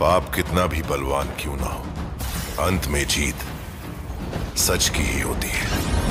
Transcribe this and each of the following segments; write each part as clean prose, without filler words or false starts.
पाप कितना भी बलवान क्यों ना हो, अंत में जीत सच की ही होती है।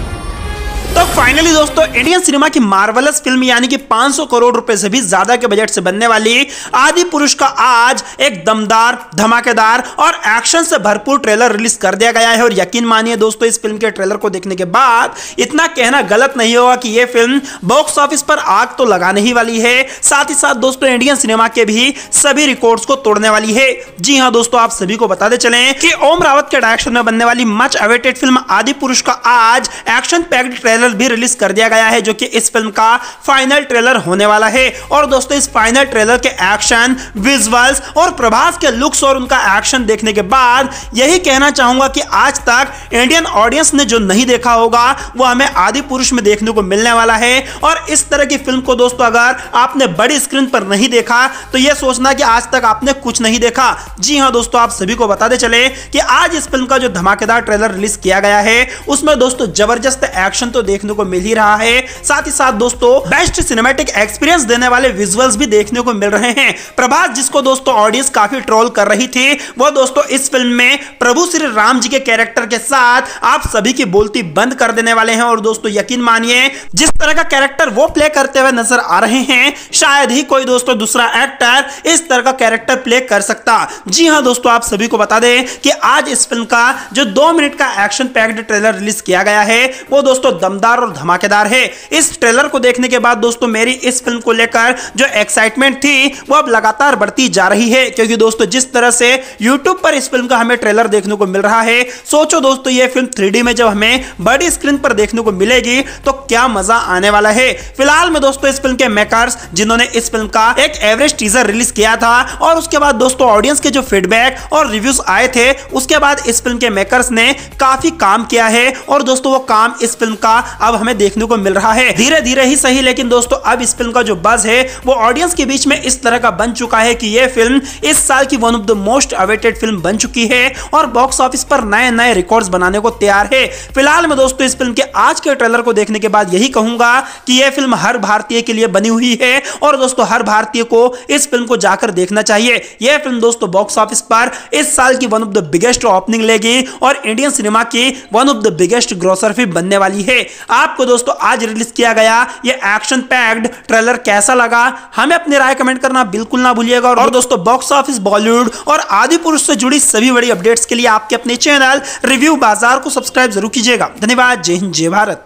तो फाइनली दोस्तों, इंडियन सिनेमा की मार्वलस फिल्म यानी कि 500 करोड़ रुपए से भी ज्यादा के बजट से बनने वाली आदि पुरुष का आज एक दमदार, धमाकेदार और एक्शन से भरपूर ट्रेलर रिलीज कर दिया गया है। और यकीन मानिए दोस्तों, इस फिल्म के ट्रेलर को देखने के बाद इतना कहना गलत नहीं होगा कि यह फिल्म बॉक्स ऑफिस पर आग तो लगाने ही वाली है, साथ ही साथ दोस्तों इंडियन सिनेमा के भी सभी रिकॉर्ड्स को तोड़ने वाली है। जी हाँ दोस्तों, आप सभी को बताते चलें कि ओम रावत के डायरेक्शन में बनने वाली मच अवेटेड फिल्म आदि पुरुष का आज एक्शन पैक्ड ट्रेलर भी रिलीज कर दिया गया है, जो कि इस फिल्म का फाइनल ट्रेलर होने वाला है। और दोस्तों इस फाइनल ट्रेलर के एक्शन, विजुअल्स और प्रभास के लुक्स और उनका एक्शन देखने के बाद यही कहना चाहूंगा कि आज तक इंडियन ऑडियंस ने जो नहीं देखा होगा वो हमें आदि पुरुष में देखने को मिलने वाला है। और इस तरह की फिल्म को दोस्तों अगर आपने बड़ी स्क्रीन पर नहीं देखा तो यह सोचना कि आज तक आपने कुछ नहीं देखा। जी हाँ दोस्तों, आप सभी को बताते चले कि आज इस फिल्म का जो धमाकेदार ट्रेलर रिलीज किया गया है उसमें दोस्तों जबरदस्त एक्शन तो देखने को मिल ही रहा है, साथ ही साथ दोस्तों बेस्ट सिनेमैटिक एक्सपीरियंस देने वाले विजुअल्स भी देखने को मिल रहे हैं। प्रभास, जिसको दोस्तों ऑडियंस काफी ट्रोल कर रही थी, वो दोस्तों इस फिल्म में प्रभु श्री राम जी के कैरेक्टर के साथ आप सभी की बोलती बंद कर देने वाले हैं। और दोस्तों यकीन मानिए, जिस तरह का कैरेक्टर वो प्ले करते हुए नजर आ रहे हैं, शायद ही कोई दोस्तों दूसरा एक्टर इस तरह का कैरेक्टर प्ले कर सकता। जी हाँ दोस्तों, आप सभी को बता दें कि आज इस फिल्म का जो 2 मिनट का एक्शन पैक्ड ट्रेलर रिलीज किया गया है वो दोस्तों दमदार और धमाकेदार है। इस ट्रेलर को देखने के बाद दोस्तों मेरी इस फिल्म को लेकर जो एक्साइटमेंट थी वो अब लगातार बढ़ती जा रही है, क्योंकि दोस्तों जिस तरह से YouTube पर इस फिल्म का हमें ट्रेलर देखने को मिल रहा है, सोचो दोस्तों ये फिल्म 3D में जब हमें बड़ी स्क्रीन पर देखने को मिलेगी तो क्या मजा आने वाला है। फिलहाल में दोस्तों इस फिल्म के मेकर्स, जिन्होंने इस फिल्म का एक एवरेज टीजर रिलीज किया था और उसके बाद दोस्तों ऑडियंस के जो फीडबैक और रिव्यूज आए थे, उसके बाद इस फिल्म के मेकर्स ने काफी काम किया है और दोस्तों वो काम इस फिल्म का अब हमें देखने को मिल रहा है। धीरे धीरे ही सही, लेकिन दोस्तों अब इस फिल्म का जो बज़ है वो ऑडियंस के बीच में इस तरह का बन चुका है कि ये फिल्म इस साल की one of the most awaited film बन चुकी है और बॉक्स ऑफिस पर नए-नए रिकॉर्ड्स बनाने को तैयार है। फिलहाल मैं दोस्तों इस फिल्म के आज के ट्रेलर को देखने के बाद यही कहूंगा कि यह फिल्म हर भारतीय के लिए बनी हुई है और दोस्तों हर भारतीय को इस फिल्म को जाकर देखना चाहिए। यह फिल्म दोस्तों बॉक्स ऑफिस पर इस साल की one of the biggest opening लेगी और इंडियन सिनेमा की one of the biggest grosser भी बनने वाली है। आपको दोस्तों आज रिलीज किया गया ये एक्शन पैक्ड ट्रेलर कैसा लगा, हमें अपनी राय कमेंट करना बिल्कुल ना भूलिएगा। और दोस्तों बॉक्स ऑफिस, बॉलीवुड और आदि पुरुष से जुड़ी सभी बड़ी अपडेट्स के लिए आपके अपने चैनल रिव्यू बाजार को सब्सक्राइब जरूर कीजिएगा। धन्यवाद। जय हिंद, जय भारत।